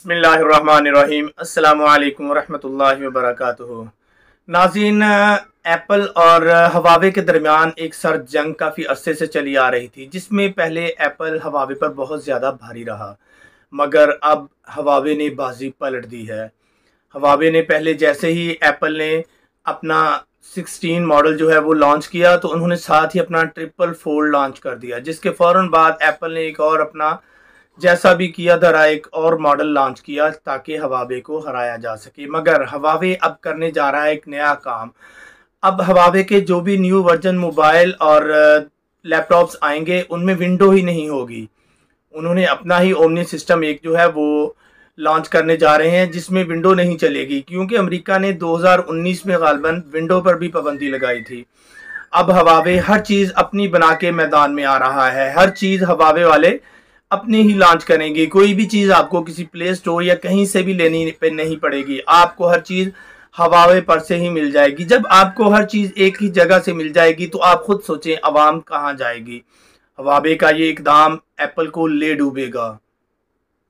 बिस्मिल्लाहिर्रहमानिर्रहीम, अस्सलामुअलैकुम वरहमतुल्लाहि वबरकातुहू। नाज़रीन, एप्पल और हवावे के दरमियान एक सर्द जंग काफ़ी अरसे से चली आ रही थी, जिसमें पहले एप्पल हवावे पर बहुत ज़्यादा भारी रहा, मगर अब हवावे ने बाजी पलट दी है। हवावे ने पहले जैसे ही एप्पल ने अपना 16 मॉडल जो है वो लॉन्च किया, तो उन्होंने साथ ही अपना 444 लॉन्च कर दिया, जिसके फ़ौरन बाद एप्पल ने एक और अपना जैसा भी किया धरा एक और मॉडल लॉन्च किया ताकि हवावे को हराया जा सके। मगर हवावे अब करने जा रहा है एक नया काम। अब हवावे के जो भी न्यू वर्जन मोबाइल और लैपटॉप्स आएंगे उनमें विंडो ही नहीं होगी। उन्होंने अपना ही ओमनी सिस्टम एक जो है वो लॉन्च करने जा रहे हैं जिसमें विंडो नहीं चलेगी, क्योंकि अमेरिका ने 2019 में ग़ालिबन विंडो पर भी पाबंदी लगाई थी। अब हवावे हर चीज़ अपनी बना के मैदान में आ रहा है, हर चीज़ हवावे वाले अपने ही लॉन्च करेंगे। कोई भी चीज़ आपको किसी प्ले स्टोर या कहीं से भी लेनी पे नहीं पड़ेगी, आपको हर चीज़ हवावे पर से ही मिल जाएगी। जब आपको हर चीज़ एक ही जगह से मिल जाएगी तो आप खुद सोचें आवाम कहाँ जाएगी। हवावे का ये इक़दाम एप्पल को ले डूबेगा।